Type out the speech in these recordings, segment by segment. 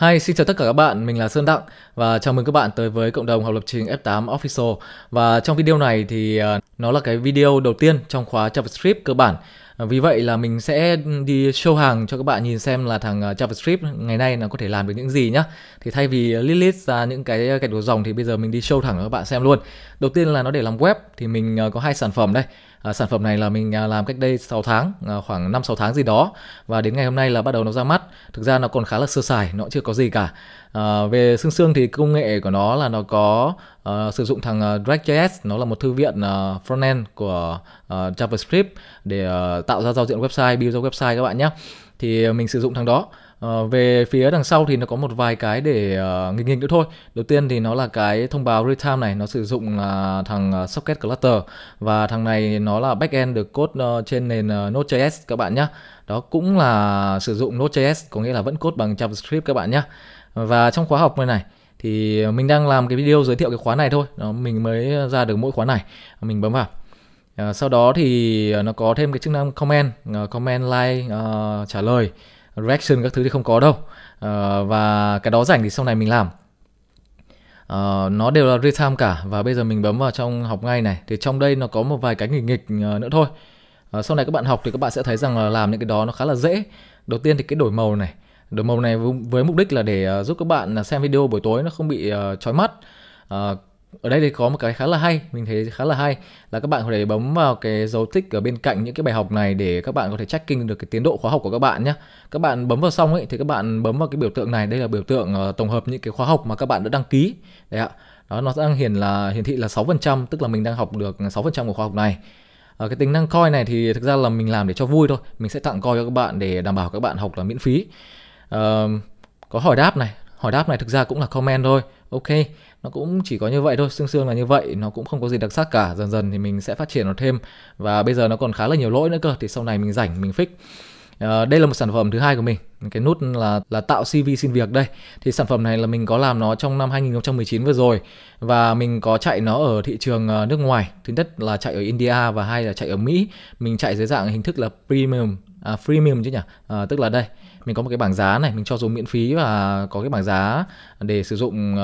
Hi, xin chào tất cả các bạn, mình là Sơn Đặng và chào mừng các bạn tới với cộng đồng học lập trình F8 Official. Và trong video này thì nó là cái video đầu tiên trong khóa JavaScript cơ bản. Vì vậy là mình sẽ đi show hàng cho các bạn nhìn xem là thằng JavaScript ngày nay nó có thể làm được những gì nhá. Thì thay vì list ra những cái gạch đầu dòng thì bây giờ mình đi show thẳng cho các bạn xem luôn. Đầu tiên là nó để làm web thì mình có hai sản phẩm đây. Sản phẩm này là mình làm cách đây 6 tháng, khoảng 5-6 tháng gì đó. Và đến ngày hôm nay là bắt đầu nó ra mắt. Thực ra nó còn khá là sơ sài, nó chưa có gì cả. Về xương thì công nghệ của nó là nó có sử dụng thằng DragJS. Nó là một thư viện frontend của JavaScript để tạo ra giao diện website, build ra website các bạn nhé. Thì mình sử dụng thằng đó. Về phía đằng sau thì nó có một vài cái để nghịch nữa thôi. Đầu tiên thì nó là cái thông báo real-time này. Nó sử dụng thằng socket cluster. Và thằng này nó là backend được code trên nền Node.js các bạn nhé. Đó cũng là sử dụng Node.js, có nghĩa là vẫn code bằng JavaScript các bạn nhé. Và trong khóa học này thì mình đang làm cái video giới thiệu cái khóa này thôi. Đó, mình mới ra được mỗi khóa này. Mình bấm vào. Sau đó thì nó có thêm cái chức năng comment, comment, like, trả lời, reaction các thứ thì không có đâu. Và cái đó rảnh thì sau này mình làm. Nó đều là real time cả. Và bây giờ mình bấm vào trong học ngay này. Thì trong đây nó có một vài cái nghịch nữa thôi. Sau này các bạn học thì các bạn sẽ thấy rằng là làm những cái đó nó khá là dễ. Đầu tiên thì cái đổi màu này. Đổi màu này với mục đích là để giúp các bạn xem video buổi tối nó không bị chói mắt. Ở đây thì có một cái khá là hay, mình thấy khá là hay là các bạn có thể bấm vào cái dấu tích ở bên cạnh những cái bài học này để các bạn có thể tracking được cái tiến độ khóa học của các bạn nhé. Các bạn bấm vào xong ấy thì các bạn bấm vào cái biểu tượng này, đây là biểu tượng tổng hợp những cái khóa học mà các bạn đã đăng ký. Đấy ạ. Đó, nó đang hiển thị là 6%, tức là mình đang học được 6% của khóa học này. Cái tính năng coi này thì thực ra là mình làm để cho vui thôi, mình sẽ tặng coi cho các bạn để đảm bảo các bạn học là miễn phí. Có hỏi đáp này. Hỏi đáp này thực ra cũng là comment thôi. Ok, nó cũng chỉ có như vậy thôi, xương là như vậy, nó cũng không có gì đặc sắc cả. Dần dần thì mình sẽ phát triển nó thêm. Và bây giờ nó còn khá là nhiều lỗi nữa cơ, thì sau này mình rảnh, mình fix. Đây là một sản phẩm thứ hai của mình. Cái nút là tạo CV xin việc đây. Thì sản phẩm này là mình có làm nó trong năm 2019 vừa rồi. Và mình có chạy nó ở thị trường nước ngoài. Thứ nhất là chạy ở India và hai là chạy ở Mỹ. Mình chạy dưới dạng hình thức là premium, freemium chứ nhỉ. Tức là đây, mình có một cái bảng giá này, mình cho dùng miễn phí và có cái bảng giá để sử dụng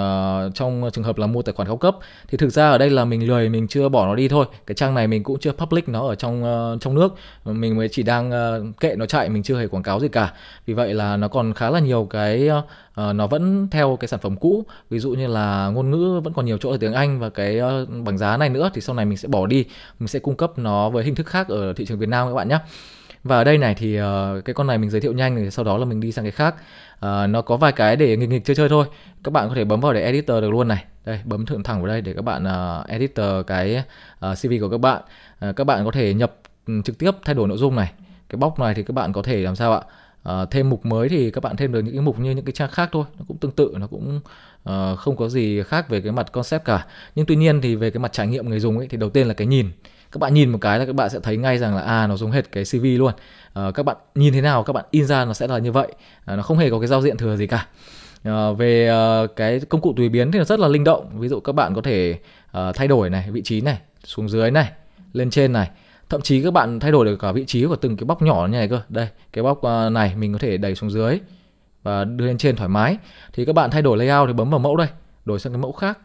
trong trường hợp là mua tài khoản cao cấp. Thì thực ra ở đây là mình lười, mình chưa bỏ nó đi thôi. Cái trang này mình cũng chưa public nó ở trong nước. Mình mới chỉ đang kệ nó chạy, mình chưa hề quảng cáo gì cả. Vì vậy là nó còn khá là nhiều cái nó vẫn theo cái sản phẩm cũ. Ví dụ như là ngôn ngữ vẫn còn nhiều chỗ ở tiếng Anh. Và cái bảng giá này nữa thì sau này mình sẽ bỏ đi. Mình sẽ cung cấp nó với hình thức khác ở thị trường Việt Nam các bạn nhé. Và ở đây này thì cái con này mình giới thiệu nhanh thì sau đó là mình đi sang cái khác. Nó có vài cái để nghịch chơi thôi. Các bạn có thể bấm vào để editor được luôn này. Đây, bấm thẳng vào đây để các bạn editor cái CV của các bạn. Các bạn có thể nhập trực tiếp, thay đổi nội dung này. Cái box này thì các bạn có thể làm sao ạ? Thêm mục mới thì các bạn thêm được những cái mục như những cái trang khác thôi. Nó cũng tương tự, nó cũng không có gì khác về cái mặt concept cả. Nhưng tuy nhiên thì về cái mặt trải nghiệm người dùng ấy, thì đầu tiên là cái nhìn. Các bạn nhìn một cái là các bạn sẽ thấy ngay rằng là nó giống hệt cái CV luôn. Các bạn nhìn thế nào các bạn in ra nó sẽ là như vậy. Nó không hề có cái giao diện thừa gì cả. Về cái công cụ tùy biến thì nó rất là linh động. Ví dụ các bạn có thể thay đổi này, vị trí này, xuống dưới này, lên trên này. Thậm chí các bạn thay đổi được cả vị trí của từng cái box nhỏ như này cơ. Đây, cái box này mình có thể đẩy xuống dưới và đưa lên trên thoải mái. Thì các bạn thay đổi layout thì bấm vào mẫu đây, đổi sang cái mẫu khác.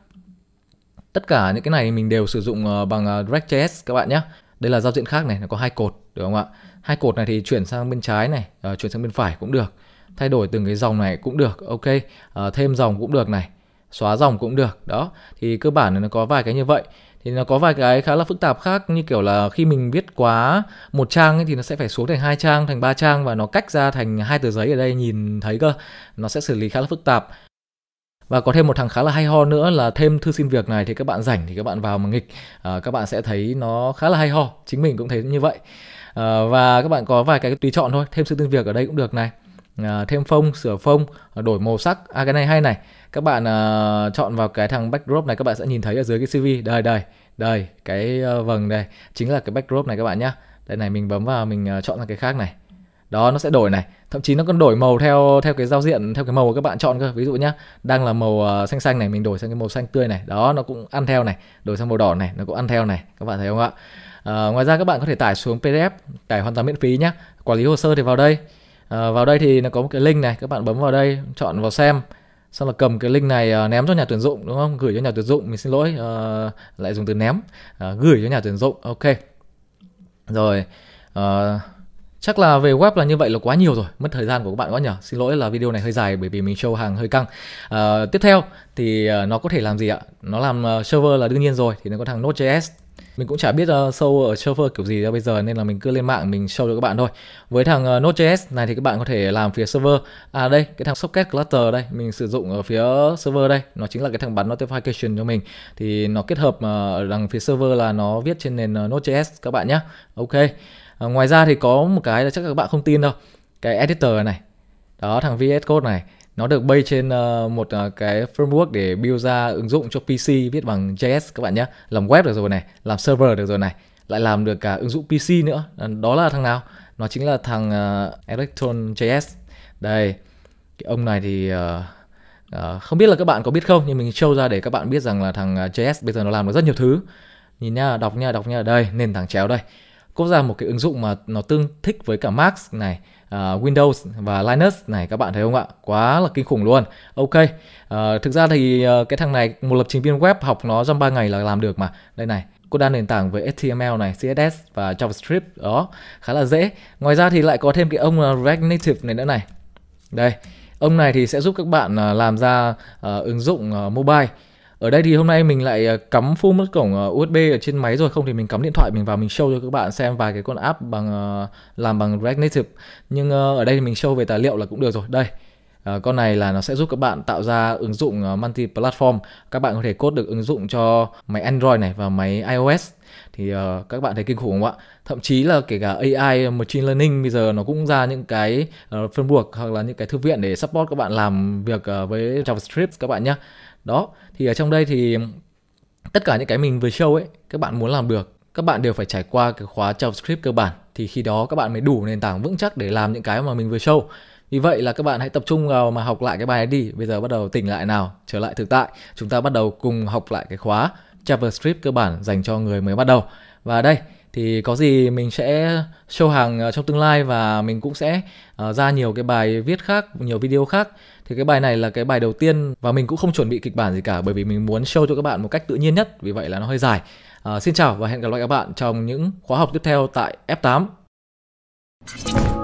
Tất cả những cái này mình đều sử dụng bằng DragJS các bạn nhé. Đây là giao diện khác này, nó có hai cột được không ạ? Hai cột này thì chuyển sang bên trái này, chuyển sang bên phải cũng được. Thay đổi từng cái dòng này cũng được. Ok, thêm dòng cũng được này, xóa dòng cũng được. Đó, thì cơ bản là nó có vài cái như vậy. Thì nó có vài cái khá là phức tạp khác, như kiểu là khi mình viết quá một trang ấy, thì nó sẽ phải xuống thành hai trang, thành ba trang và nó cách ra thành hai tờ giấy ở đây nhìn thấy cơ. Nó sẽ xử lý khá là phức tạp. Và có thêm một thằng khá là hay ho nữa là thêm thư xin việc này, thì các bạn rảnh thì các bạn vào mà nghịch, các bạn sẽ thấy nó khá là hay ho. Chính mình cũng thấy như vậy. Và các bạn có vài cái tùy chọn thôi, thêm thư xin việc ở đây cũng được này, thêm phông, sửa phông, đổi màu sắc. Cái này hay này. Các bạn chọn vào cái thằng backdrop này, các bạn sẽ nhìn thấy ở dưới cái CV. Đây, cái vầng đây chính là cái backdrop này các bạn nhé. Đây này, mình bấm vào mình chọn ra cái khác này. Đó, nó sẽ đổi này, thậm chí nó còn đổi màu theo cái giao diện, theo cái màu các bạn chọn cơ. Ví dụ nhá, đang là màu xanh xanh này, mình đổi sang cái màu xanh tươi này. Đó, nó cũng ăn theo này, đổi sang màu đỏ này, nó cũng ăn theo này, các bạn thấy không ạ? Ngoài ra các bạn có thể tải xuống PDF, tải hoàn toàn miễn phí nhá. Quản lý hồ sơ thì vào đây. Vào đây thì nó có một cái link này, các bạn bấm vào đây, chọn vào xem, xong là cầm cái link này ném cho nhà tuyển dụng, đúng không? Gửi cho nhà tuyển dụng, mình xin lỗi, lại dùng từ ném, gửi cho nhà tuyển dụng. Ok, rồi chắc là về web là như vậy là quá nhiều rồi, mất thời gian của các bạn quá nhỉ. Xin lỗi là video này hơi dài bởi vì mình show hàng hơi căng. Tiếp theo thì nó có thể làm gì ạ? Nó làm server là đương nhiên rồi, thì nó có thằng Node.js. Mình cũng chả biết sâu ở server kiểu gì ra bây giờ nên là mình cứ lên mạng mình show cho các bạn thôi. Với thằng Node.js này thì các bạn có thể làm phía server. À đây, cái thằng socket cluster đây, mình sử dụng ở phía server đây, nó chính là cái thằng bắn notification cho mình. Thì nó kết hợp đằng phía server là nó viết trên nền Node.js các bạn nhé. Ok. Ngoài ra thì có một cái là chắc các bạn không tin đâu, cái editor này, đó thằng VS Code này, nó được bay trên một cái framework để build ra ứng dụng cho PC viết bằng JS các bạn nhé. Làm web được rồi này, làm server được rồi này, lại làm được cả ứng dụng PC nữa. Đó là thằng nào? Nó chính là thằng Electron JS. Đây, cái ông này thì không biết là các bạn có biết không, nhưng mình show ra để các bạn biết rằng là thằng JS bây giờ nó làm được rất nhiều thứ. Nhìn nha, đọc nha, đây, nền tảng chéo đây. Có ra một cái ứng dụng mà nó tương thích với cả Mac này, Windows và Linux này, các bạn thấy không ạ? Quá là kinh khủng luôn. Ok, thực ra thì cái thằng này một lập trình viên web học nó trong 3 ngày là làm được mà. Đây này, code đa nền tảng với HTML này, CSS và Javascript, đó, khá là dễ. Ngoài ra thì lại có thêm cái ông React Native này nữa này. Đây, ông này thì sẽ giúp các bạn làm ra ứng dụng mobile. Ở đây thì hôm nay mình lại cắm full mất cổng USB ở trên máy rồi, không thì mình cắm điện thoại mình vào mình show cho các bạn xem vài cái con app làm bằng React Native. Nhưng ở đây thì mình show về tài liệu là cũng được rồi. Đây, con này là nó sẽ giúp các bạn tạo ra ứng dụng multi platform. Các bạn có thể code được ứng dụng cho máy Android này và máy iOS. Thì các bạn thấy kinh khủng không ạ? Thậm chí là kể cả AI, machine learning bây giờ nó cũng ra những cái framework hoặc là những cái thư viện để support các bạn làm việc với JavaScript các bạn nhé. Đó, thì ở trong đây thì tất cả những cái mình vừa show ấy, các bạn muốn làm được, các bạn đều phải trải qua cái khóa JavaScript cơ bản. Thì khi đó các bạn mới đủ nền tảng vững chắc để làm những cái mà mình vừa show. Vì vậy là các bạn hãy tập trung vào mà học lại cái bài này đi. Bây giờ bắt đầu tỉnh lại nào, trở lại thực tại. Chúng ta bắt đầu cùng học lại cái khóa JavaScript cơ bản dành cho người mới bắt đầu. Và đây thì có gì mình sẽ show hàng trong tương lai, và mình cũng sẽ ra nhiều cái bài viết khác, nhiều video khác. Thì cái bài này là cái bài đầu tiên và mình cũng không chuẩn bị kịch bản gì cả, bởi vì mình muốn show cho các bạn một cách tự nhiên nhất, vì vậy là nó hơi dài. Xin chào và hẹn gặp lại các bạn trong những khóa học tiếp theo tại F8.